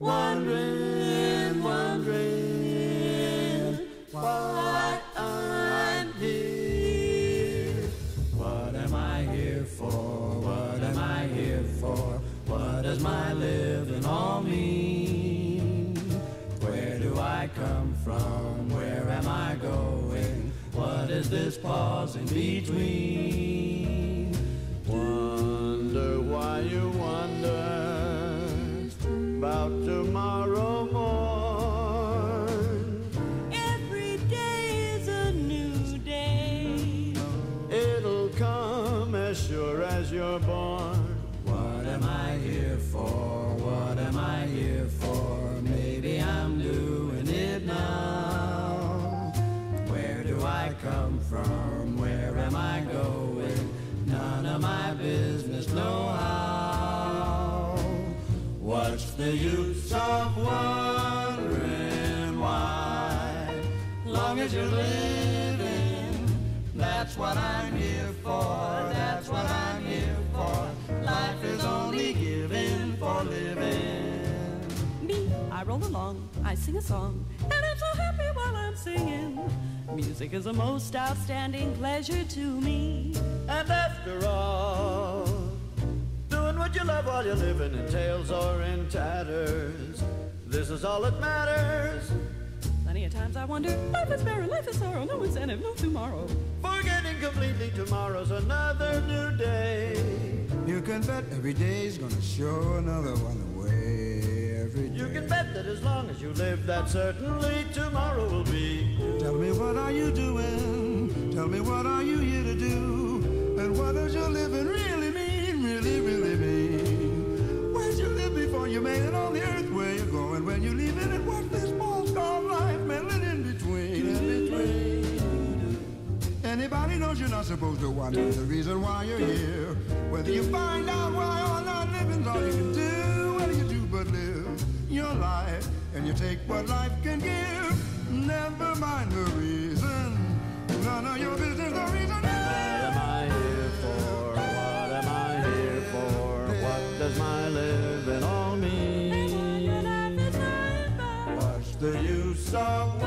Wondering, wondering why I'm here. What am I here for? What am I here for? What does my living all mean? Where do I come from? Where am I going? What is this pause in between? Wonder why you wonder about tomorrow morn. Every day is a new day. It'll come as sure as you're born. What am I here for? What am I here for? Maybe I'm doing it now. Where do I come from? Where am I going? None of my business, no how. What's the use of wondering why? Long as you're living, that's what I'm here for, that's what I'm here for. Life is only given for living. Me, I roll along, I sing a song, and I'm so happy while I'm singing. Music is a most outstanding pleasure to me. And after all, what you love while you're living entails or in tatters. This is all that matters. Plenty of times I wonder, life is barren, life is sorrow, no incentive, no tomorrow. Forgetting completely tomorrow's another new day. You can bet every day's gonna show another one away. Every day. You can bet that as long as you live, that certainly tomorrow will be. Tell me what are you doing? Tell me what are you here to do? And what does your living really mean? Really, really mean. Where'd you live before you made it on the earth? Where you going when you leave it? And what this ball's called life, meddling in between, in between. Anybody knows you're not supposed to wonder the reason why you're here. Whether you find out why or not, living's all you can do. What do you do but live your life? And you take what life can give. Never mind the reason. None of your business, the reason my living on me. What's the use of